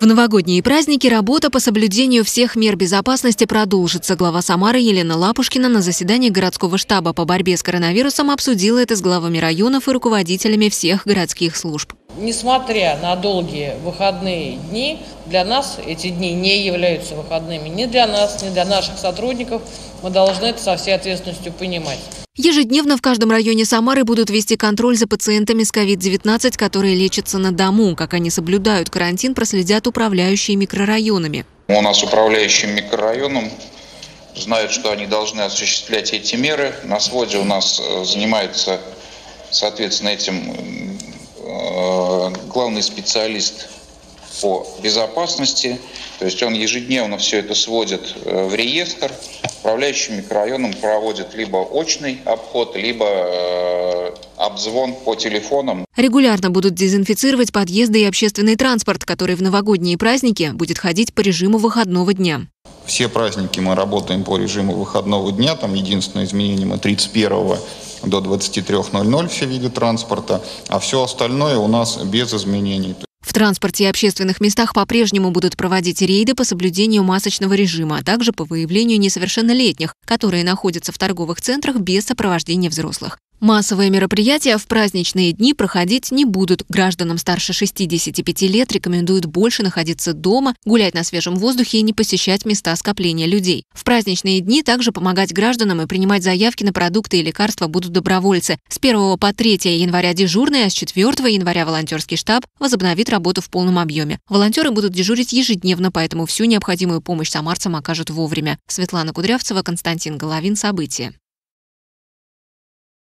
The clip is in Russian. В новогодние праздники работа по соблюдению всех мер безопасности продолжится. Глава Самары Елена Лапушкина на заседании городского штаба по борьбе с коронавирусом обсудила это с главами районов и руководителями всех городских служб. Несмотря на долгие выходные дни, для нас эти дни не являются выходными. Ни для нас, ни для наших сотрудников. Мы должны это со всей ответственностью понимать. Ежедневно в каждом районе Самары будут вести контроль за пациентами с COVID-19, которые лечатся на дому. Как они соблюдают карантин, проследят управляющие микрорайонами. У нас управляющим микрорайоном знают, что они должны осуществлять эти меры. На своде у нас занимается, соответственно, этим главный специалист по безопасности. То есть он ежедневно все это сводит в реестр. Управляющим микрорайоном проводит либо очный обход, либо обзвон по телефонам. Регулярно будут дезинфицировать подъезды и общественный транспорт, который в новогодние праздники будет ходить по режиму выходного дня. Все праздники мы работаем по режиму выходного дня. Там единственное изменение — мы 31-го до 23:00 все виды транспорта, а все остальное у нас без изменений. В транспорте и общественных местах по-прежнему будут проводить рейды по соблюдению масочного режима, а также по выявлению несовершеннолетних, которые находятся в торговых центрах без сопровождения взрослых. Массовые мероприятия в праздничные дни проходить не будут. Гражданам старше 65 лет рекомендуют больше находиться дома, гулять на свежем воздухе и не посещать места скопления людей. В праздничные дни также помогать гражданам и принимать заявки на продукты и лекарства будут добровольцы. С 1 по 3 января дежурный, а с 4 января волонтерский штаб возобновит работу в полном объеме. Волонтеры будут дежурить ежедневно, поэтому всю необходимую помощь самарцам окажут вовремя. Светлана Кудрявцева, Константин Головин. События.